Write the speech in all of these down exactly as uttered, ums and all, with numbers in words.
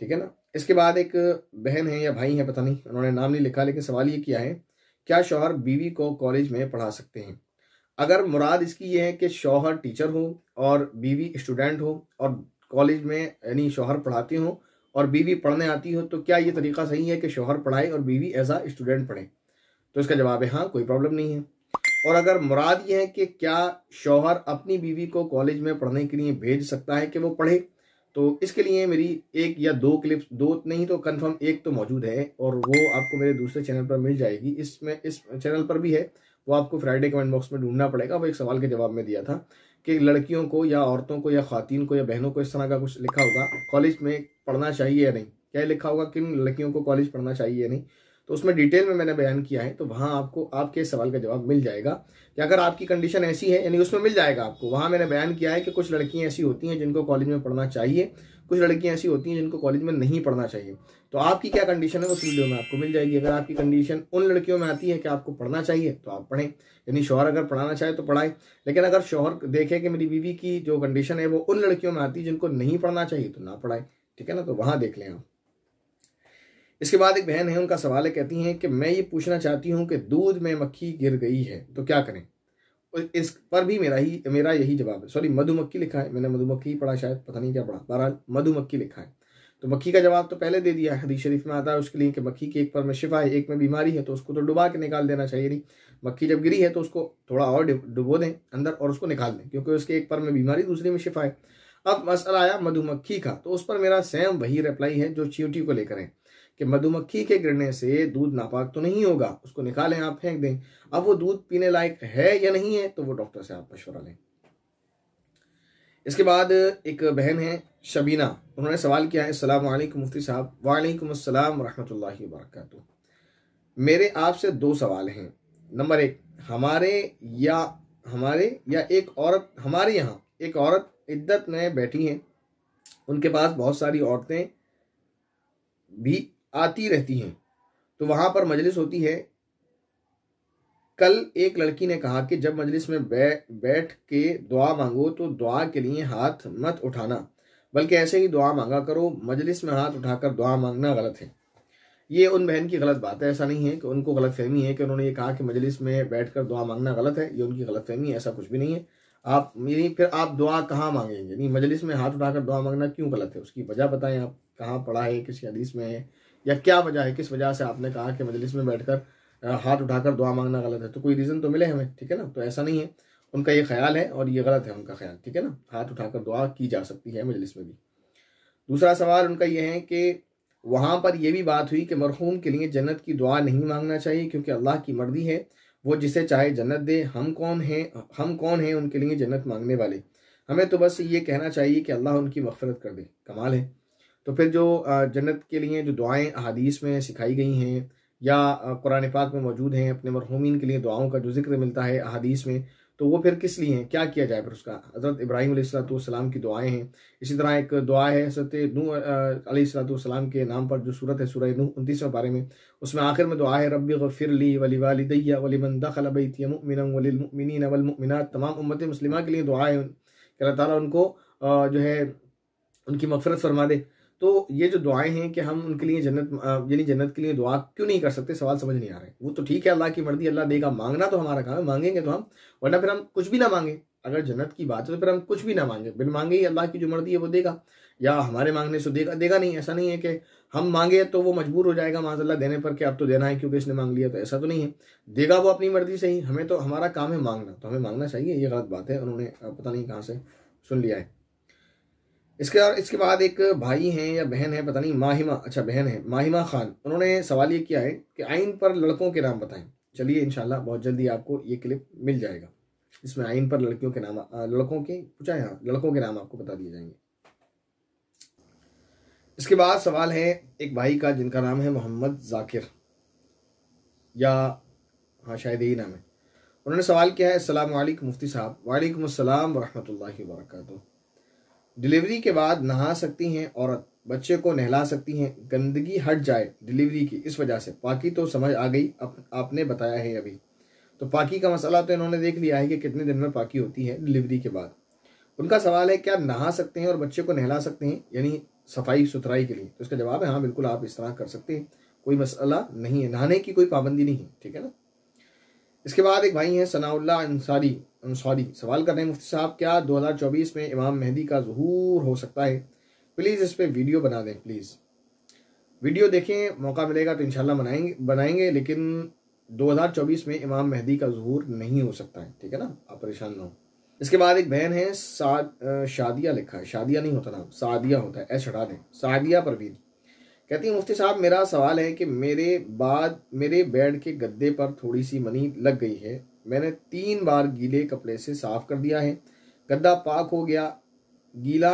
ठीक है ना। इसके बाद एक बहन है या भाई है, पता नहीं, उन्होंने नाम नहीं लिखा, लेकिन सवाल ये किया है क्या शौहर बीवी को कॉलेज में पढ़ा सकते हैं? अगर मुराद इसकी ये है कि शौहर टीचर हो और बीवी स्टूडेंट हो और कॉलेज में यानी शौहर पढ़ाते हो और बीवी पढ़ने आती हो, तो क्या ये तरीका सही है कि शौहर पढ़ाए और बीवी एज आ स्टूडेंट पढ़े? तो इसका जवाब है हाँ, कोई प्रॉब्लम नहीं है। और अगर मुराद ये है कि क्या शौहर अपनी बीवी को कॉलेज में पढ़ने के लिए भेज सकता है कि वो पढ़े, तो इसके लिए मेरी एक या दो क्लिप्स, दो नहीं तो कंफर्म एक तो मौजूद है और वो आपको मेरे दूसरे चैनल पर मिल जाएगी। इसमें इस चैनल पर भी है, वो आपको फ्राइडे कमेंट बॉक्स में ढूंढना पड़ेगा। वो एक सवाल के जवाब में दिया था कि लड़कियों को या औरतों को या खातिन को या बहनों को इस तरह का कुछ लिखा होगा, कॉलेज में पढ़ना चाहिए या नहीं, क्या लिखा होगा किन लड़कियों को कॉलेज पढ़ना चाहिए या नहीं, तो उसमें डिटेल में मैंने बयान किया है। तो वहाँ आपको आपके इस सवाल का जवाब मिल जाएगा कि अगर आपकी कंडीशन ऐसी है, यानी उसमें मिल जाएगा आपको। वहाँ मैंने बयान किया है कि कुछ लड़कियाँ ऐसी होती हैं जिनको कॉलेज में पढ़ना चाहिए, कुछ लड़कियाँ ऐसी होती हैं जिनको कॉलेज में नहीं पढ़ना चाहिए। तो आपकी क्या कंडीशन है उस वीडियो में आपको मिल जाएगी। अगर आपकी कंडीशन उन लड़कियों में आती है कि आपको पढ़ना चाहिए तो आप पढ़ें, यानी शौहर अगर पढ़ाना चाहे तो पढ़ाए। लेकिन अगर शौहर देखे कि मेरी बीवी की जो कंडीशन है वो उन लड़कियों में आती है जिनको नहीं पढ़ना चाहिए तो ना पढ़ाए, ठीक है ना। तो वहाँ देख लें आप। इसके बाद एक बहन है, उनका सवाल है, कहती हैं कि मैं ये पूछना चाहती हूँ कि दूध में मक्खी गिर गई है तो क्या करें? इस पर भी मेरा ही मेरा यही जवाब है। सॉरी, मधुमक्खी लिखा है, मैंने मधुमक्खी ही पढ़ा शायद, पता नहीं क्या पढ़ा, बहरहाल मधुमक्खी लिखा है। तो मक्खी का जवाब तो पहले दे दिया है, हदीस शरीफ में आता है उसके लिए कि मक्खी के एक पर में शिफा है, एक में बीमारी है, तो उसको तो डुबा के निकाल देना चाहिए नहीं। मक्खी जब गिरी है तो उसको थोड़ा और डुबो दें अंदर और उसको निकाल दें, क्योंकि उसके एक पर में बीमारी, दूसरे में शिफा है। अब मसला आया मधुमक्खी का, तो उस पर मेरा सेम वही रिप्लाई है जो चींटी को लेकर है कि मधुमक्खी के गिरने से दूध नापाक तो नहीं होगा, उसको निकालें आप, फेंक दें। अब वो दूध पीने लायक है या नहीं है तो वो डॉक्टर से आप मशवरा लें। इसके बाद एक बहन है शबीना, उन्होंने सवाल किया है अस्सलाम वालेकुम मुफ्ती साहब। वालेकुम अस्सलाम रहमतुल्लाहि वबरकातुह। मेरे आपसे दो सवाल हैं। नंबर एक, हमारे या हमारे या एक औरत हमारे यहाँ एक औरत इद्दत में बैठी हैं, उनके पास बहुत सारी औरतें भी आती रहती हैं, तो वहाँ पर मजलिस होती है। कल एक लड़की ने कहा कि जब मजलिस में बै, बैठ के दुआ मांगो तो दुआ के लिए हाथ मत उठाना, बल्कि ऐसे ही दुआ मांगा करो, मजलिस में हाथ उठाकर दुआ मांगना गलत है। ये उन बहन की गलत बात है, ऐसा नहीं है कि उनको गलत फहमी है कि उन्होंने ये कहा कि मजलिस में बैठकर दुआ मांगना गलत है, ये उनकी गलत फहमी है, ऐसा कुछ भी नहीं है। आप यानी फिर आप दुआ कहाँ मांगेंगे, नहीं मजलिस में हाथ उठाकर दुआ मांगना क्यों गलत है, उसकी वजह बताएं आप, कहाँ पढ़ा है, किसी हदीस में है, या क्या वजह है, किस वजह से आपने कहा कि मजलिस में बैठकर हाथ उठाकर दुआ मांगना गलत है, तो कोई रीज़न तो मिले हमें, ठीक है ना। तो ऐसा नहीं है, उनका ये ख्याल है और ये गलत है उनका ख्याल, ठीक है ना। हाथ उठाकर दुआ की जा सकती है मजलिस में भी। दूसरा सवाल उनका ये है कि वहाँ पर यह भी बात हुई कि मरहूम के लिए जन्नत की दुआ नहीं मांगना चाहिए क्योंकि अल्लाह की मर्जी है, वो जिसे चाहे जन्नत दे, हम कौन हैं हम कौन हैं उनके लिए जन्नत मांगने वाले, हमें तो बस ये कहना चाहिए कि अल्लाह उनकी मग़फ़िरत कर दे। कमाल है। तो फिर जो जन्नत के लिए जो दुआएं अहादीस में सिखाई गई हैं या कुरान पाक में मौजूद हैं, अपने मरहूमीन के लिए दुआओं का जो जिक्र मिलता है अहादीस में, तो वो फिर किस लिए हैं, क्या किया जाए फिर उसका? हज़रत इब्राहीम अलैहिस्सलाम की दुआएं हैं। इसी तरह एक दुआ है हज़रत नूह अलैहिस्सलाम के नाम पर, जो सूरत है सूरह नूह उनतीसवें पारे में, उसमें आखिर में दुआ है रब्बिग़फ़िरली वलिवालिदैया वलिमन दख़ल बैती मुमिनन वलिलमुमिनीन वलमुमिनात। तमाम उम्मत मुस्लिमा के लिए दुआ है कि अल्लाह ताला उनको जो है उनकी मग़फ़िरत फरमा दे। तो ये जो दुआएं हैं कि हम उनके लिए जन्नत यानी जन्नत के लिए दुआ क्यों नहीं कर सकते, सवाल समझ नहीं आ रहे। वो तो ठीक है, अल्लाह की मर्जी, अल्लाह देगा, मांगना तो हमारा काम है, मांगेंगे तो हम, वरना फिर हम कुछ भी ना मांगे। अगर जन्नत की बात है तो फिर हम कुछ भी ना मांगे, बिन मांगे ही अल्लाह की जो मर्जी है वो देगा, या हमारे मांगने से देगा देगा नहीं। ऐसा नहीं है कि हम मांगे तो वो मजबूर हो जाएगा माशाल्लाह देने पर कि अब तो देना है क्योंकि इसने मांग लिया, तो ऐसा तो नहीं है, देगा वो अपनी मर्जी से ही। हमें तो हमारा काम है मांगना, तो हमें मांगना चाहिए, ये गलत बात है, उन्होंने पता नहीं कहाँ से सुन लिया है। इसके इसके बाद एक भाई हैं या बहन है, पता नहीं, माहिमा, अच्छा बहन है माहिमा खान, उन्होंने सवाल ये किया है कि आइन पर लड़कों के नाम बताएं। चलिए इंशाल्लाह बहुत जल्दी आपको ये क्लिप मिल जाएगा, इसमें आइन पर लड़कियों के नाम लड़कों के पूछा है, हाँ लड़कों के नाम आपको बता दिए जाएंगे। इसके बाद सवाल है एक भाई का जिनका नाम है मोहम्मद झाकिर, या हाँ शायद यही नाम है। उन्होंने सवाल किया है अस्सलाम वालेकुम मुफ्ती साहब। वालेकुम अस्सलाम रहमतुल्लाहि वबरकातुह। डिलीवरी के बाद नहा सकती हैं औरत, बच्चे को नहला सकती हैं, गंदगी हट जाए डिलीवरी की इस वजह से, पाकी तो समझ आ गई आप, आपने बताया है अभी, तो पाकी का मसला तो इन्होंने देख लिया है कि कितने दिन में पाकी होती है डिलीवरी के बाद। उनका सवाल है क्या नहा सकते हैं और बच्चे को नहला सकते हैं, यानी सफाई सुथराई के लिए। तो इसका जवाब है हाँ बिल्कुल आप इस तरह कर सकते हैं, कोई मसला नहीं है, नहाने की कोई पाबंदी नहीं है, ठीक है ना। इसके बाद एक भाई हैं सनाउल्ला अंसारी अंसारी, सवाल कर रहे हैं मुफ्ती साहब क्या दो हज़ार चौबीस में इमाम मेहदी का ज़ुहूर हो सकता है, प्लीज़ इस पर वीडियो बना दें। प्लीज़ वीडियो देखें, मौका मिलेगा तो इंशाल्लाह बनाएंगे बनाएंगे लेकिन दो हज़ार चौबीस में इमाम मेहदी का ज़ुहूर नहीं हो सकता है, ठीक है ना, आप परेशान ना हो। इसके बाद एक बहन है सादिया, लिखा है शादिया नहीं होता नाम, सादिया होता है, ऐसा हटा दें, सादिया परवीन। कहती है मुफ्ती साहब मेरा सवाल है कि मेरे बाद मेरे बेड के गद्दे पर थोड़ी सी मनी लग गई है, मैंने तीन बार गीले कपड़े से साफ कर दिया है, गद्दा पाक हो गया, गीला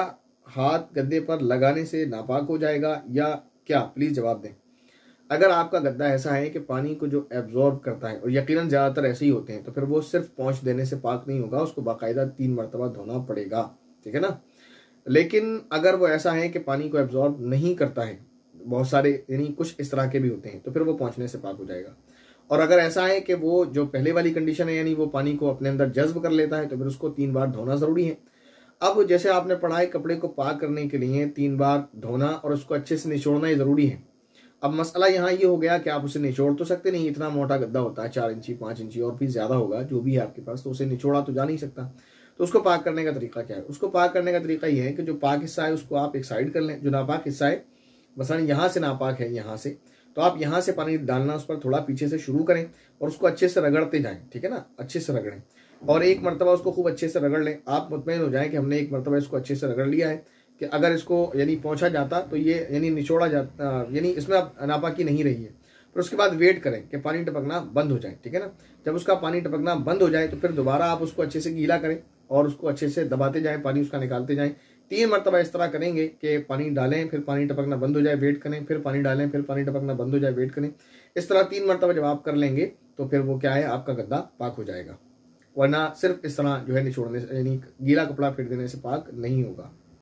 हाथ गद्दे पर लगाने से नापाक हो जाएगा या क्या, प्लीज़ जवाब दें। अगर आपका गद्दा ऐसा है कि पानी को जो एब्जॉर्ब करता है, और यकीनन ज़्यादातर ऐसे ही होते हैं, तो फिर वो सिर्फ पोंछ देने से पाक नहीं होगा, उसको बाकायदा तीन मरतबा धोना पड़ेगा, ठीक है ना। लेकिन अगर वो ऐसा है कि पानी को एब्जॉर्ब नहीं करता है, बहुत सारे यानी कुछ इस तरह के भी होते हैं, तो फिर वो पोंछने से पाक हो जाएगा। और अगर ऐसा है कि वो जो पहले वाली कंडीशन है यानी वो पानी को अपने अंदर जज्ब कर लेता है, तो फिर उसको तीन बार धोना ज़रूरी है। अब जैसे आपने पढ़ा है कपड़े को पाक करने के लिए तीन बार धोना और उसको अच्छे से निचोड़ना ही ज़रूरी है। अब मसला यहाँ ये हो गया कि आप उसे निचोड़ तो सकते नहीं, इतना मोटा गद्दा होता है, चार इंची पाँच इंची और भी ज़्यादा होगा जो भी है आपके पास, तो उसे निचोड़ा तो जा नहीं सकता। तो उसको पाक करने का तरीका क्या है, उसको पाक करने का तरीका ये है कि जो पाक हिस्सा है उसको आप एक साइड कर लें, जो नापाक हिस्सा है मसलन यहाँ से नापाक है यहाँ से, तो आप यहाँ से पानी डालना उस पर थोड़ा पीछे से शुरू करें और उसको अच्छे से रगड़ते जाएँ, ठीक है ना, अच्छे से रगड़ें और एक मरतबा उसको खूब अच्छे से रगड़ लें। आप मुतमईन हो जाएँ कि हमने एक मरतबा इसको अच्छे से रगड़ लिया है, कि अगर इसको यानी पहुँचा जाता तो ये यानी निचोड़ा जाता यानी इसमें अब नापाकी नहीं रही है। फिर उसके बाद वेट करें कि पानी टपकना बंद हो जाए, ठीक है ना। जब उसका पानी टपकना बंद हो जाए तो फिर दोबारा आप उसको अच्छे से गीला करें और उसको अच्छे से दबाते जाएँ, पानी उसका निकालते जाएँ। तीन मरतबा इस तरह करेंगे कि पानी डालें, फिर पानी टपकना बंद हो जाए, वेट करें, फिर पानी डालें, फिर पानी टपकना बंद हो जाए, वेट करें। इस तरह तीन मरतबा जब आप कर लेंगे तो फिर वो क्या है, आपका गद्दा पाक हो जाएगा, वरना सिर्फ इस तरह जो है निचोड़ने से यानी गीला कपड़ा फेंक देने से पाक नहीं होगा।